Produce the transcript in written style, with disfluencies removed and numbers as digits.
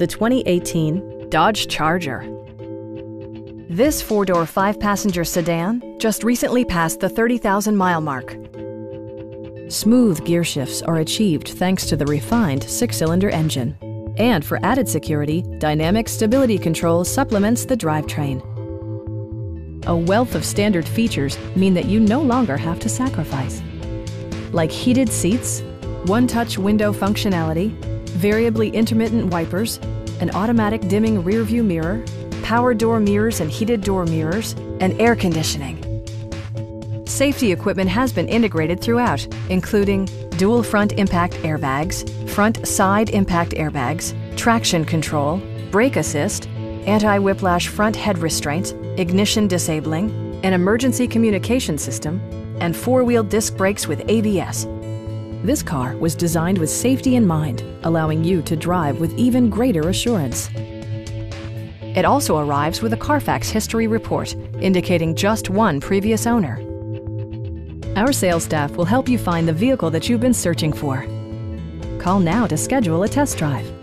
the 2018 Dodge Charger. This four-door, five-passenger sedan just recently passed the 30,000-mile mark. Smooth gear shifts are achieved thanks to the refined six-cylinder engine. And for added security, dynamic stability control supplements the drivetrain. A wealth of standard features mean that you no longer have to sacrifice, like heated seats, one-touch window functionality, variably intermittent wipers, an automatic dimming rearview mirror, power door mirrors and heated door mirrors, and air conditioning. Safety equipment has been integrated throughout, including dual front impact airbags, front side impact airbags, traction control, brake assist, anti-whiplash front head restraints, ignition disabling, an emergency communication system, and four-wheel disc brakes with ABS. This car was designed with safety in mind, allowing you to drive with even greater assurance. It also arrives with a Carfax history report, indicating just one previous owner. Our sales staff will help you find the vehicle that you've been searching for. Call now to schedule a test drive.